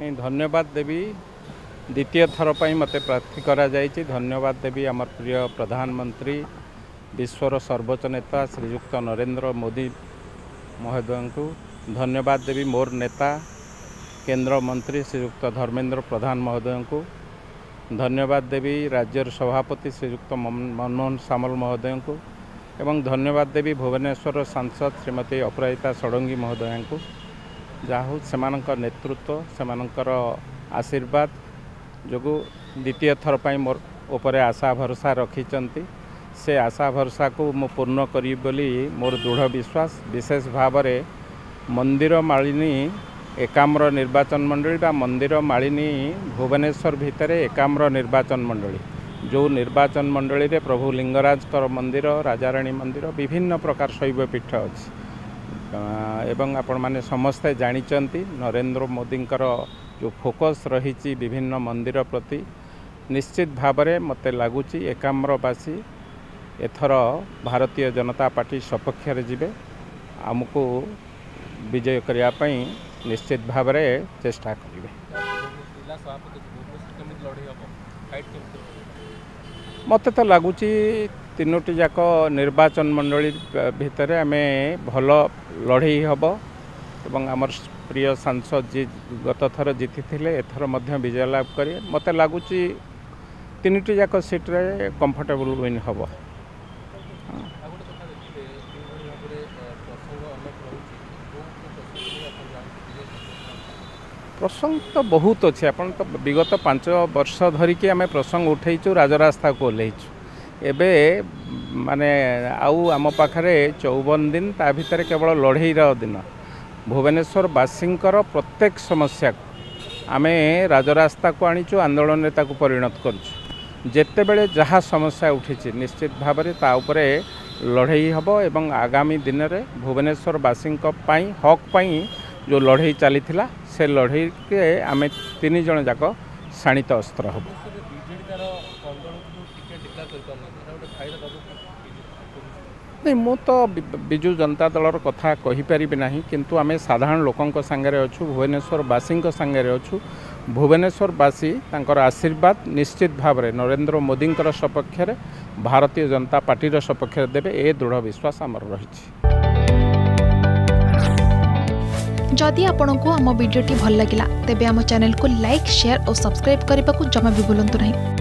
धन्यवाद देवी द्वितीय थर पर मत प्रार्थी करा जायछि। धन्यवाद देवी आम प्रिय प्रधानमंत्री विश्वर सर्वोच्च नेता श्रीयुक्त नरेंद्र मोदी महोदय को धन्यवाद देवी मोर नेता केंद्र मंत्री श्रीयुक्त धर्मेंद्र प्रधान महोदय को धन्यवाद देवी राज्यर सभापति श्रीयुक्त मनमोहन सामल महोदय को एवं धन्यवाद देवी भुवनेश्वर सांसद श्रीमती अपराजिता षडंगी महोदय को जाहु सेमानंकर नेतृत्व सेमानंकर आशीर्वाद जोगु द्वितीय थर पाई मोर उपरे आशा भरोसा रखी से आशा भरोसा को मु पूर्ण करी बोली मोर दृढ़ विश्वास। विशेष भाव में मंदिर मालिनी एकाम्र निर्वाचन मंडली बा मंदिर मालिनी भुवनेश्वर भितर एकाम्र निर्वाचन मंडली जो निर्वाचन मंडली रे प्रभु लिंगराज मंदिर राजाराणी मंदिर विभिन्न प्रकार शैवपीठ अछि एवं आपण माने समस्ते जानिचंती नरेंद्र मोदी जो फोकस रही विभिन्न मंदिर प्रति निश्चित भाव में मत लगुच एकाम्रवासी एथर भारतीय जनता पार्टी सपक्ष जीवे आमको विजय करने निश्चित भाव में चेष्टा करेंगे। मत तो लगुच तीनोटी जाक निर्वाचन मंडली भितर आम भल लड़े हम एवं आमर प्रिय सांसद जी गत थर जीति एथर विजय लाभ करे मत लगुच तीनोटी जाक सीट्रे कंफर्टेबल विन हम। प्रसंग तो बहुत अच्छे अपन तो विगत 5 वर्ष धरिकी आम प्रसंग उठेचु राजरास्ता को ओल्लैचु एबे माने आउ आम पाखे 54 दिन ता भीतर केवल लड़ेईर दिन भुवनेश्वर बासींकर प्रत्येक समस्या आमे राजरास्ता को आणीचु आंदोलन ताकू परिणत करछु जेतेबेले जहाँ समस्या उठिछि निश्चित भाव में ता उपरे लड़ेई हबो एवं आगामी दिन रे भुवनेश्वर बासींक पई हक पई जो लड़े चली से लड़े के आमे 3 जण जाक शाणित अस्त्र हबो। नहीं मु तो विजु जनता दलर कथा कहीपरि ना किंतु आम साधारण लोकों सांगे अच्छू भुवनेश्वरवासी सांगे अच्छू भुवनेश्वरवासी आशीर्वाद निश्चित भाव में नरेंद्र मोदी सपक्ष भारतीय जनता पार्टी सपक्ष देवे ए दृढ़ विश्वास आमर रही। जदि आपंक आम भिडी भल लगा तेब चैनल को लाइक शेयर और सब्सक्राइब करने को जमा भी भूलु ना।